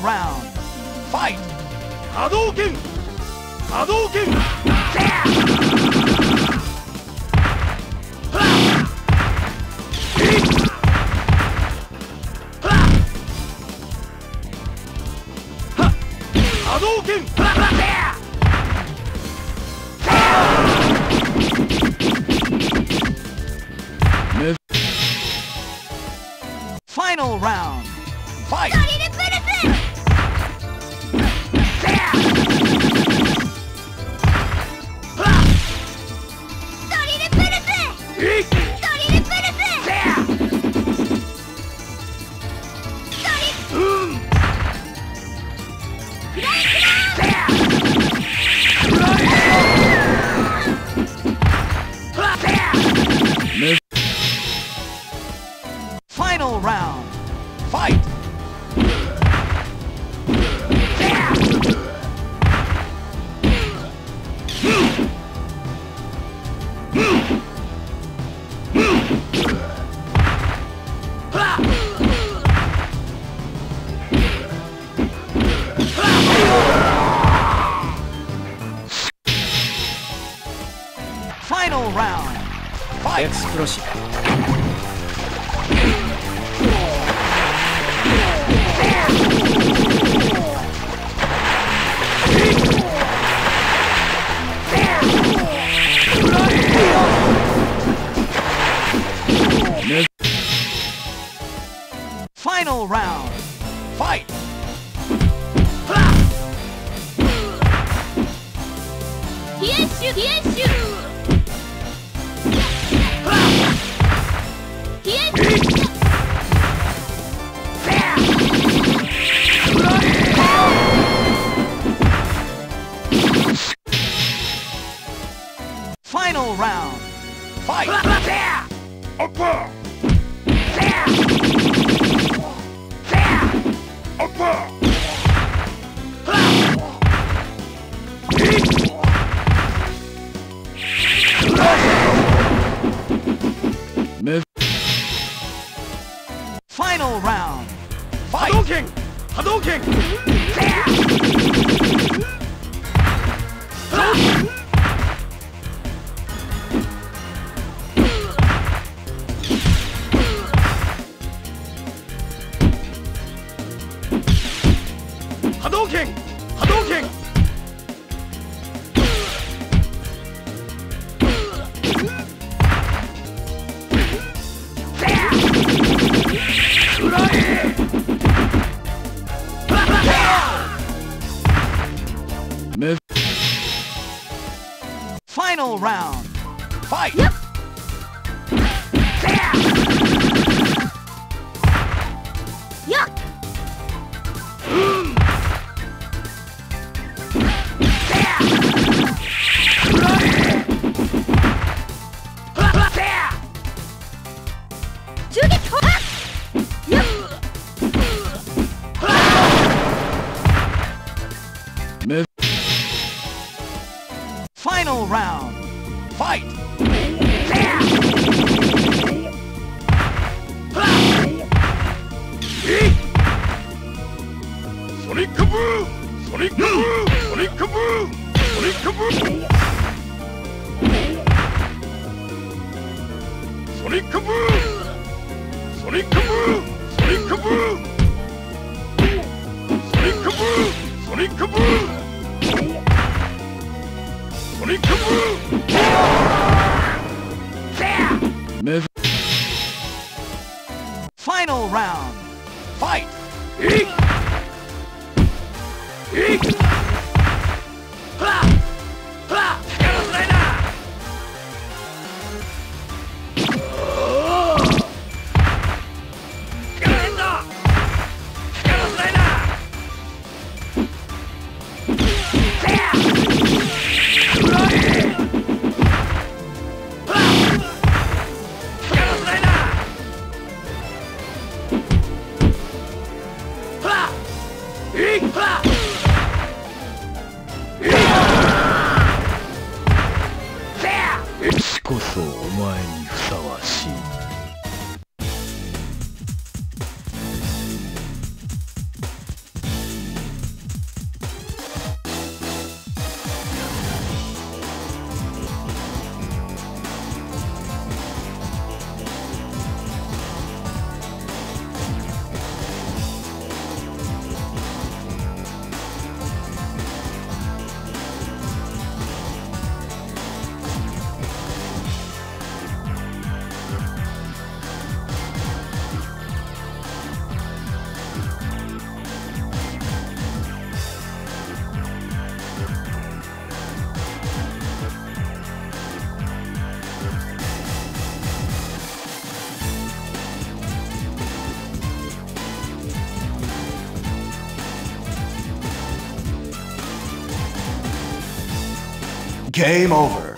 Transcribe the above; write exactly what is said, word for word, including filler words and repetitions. Final round. Fight! Hadouken! Hadouken! Hadouken! Final round. Fight! Final round. Fight! Final round. Fight! Explosion. Final round. Fight! Hienshu! Hienshu! Hienshu! Final round. Fight! Upper! Final round. Fight! Hadouken! Hadouken! Hadouken! Hadouken! Final round. Fight! Yep. Final round. Fight! Sonic Kaboom! Sonic Kaboom! Sonic Kaboom! Sonic Kaboom! Sonic Kaboom! Sonic Kaboom! Sonic Kaboom! Sonic Kaboom! Sonic Kaboom! Final round. Fight! Game over.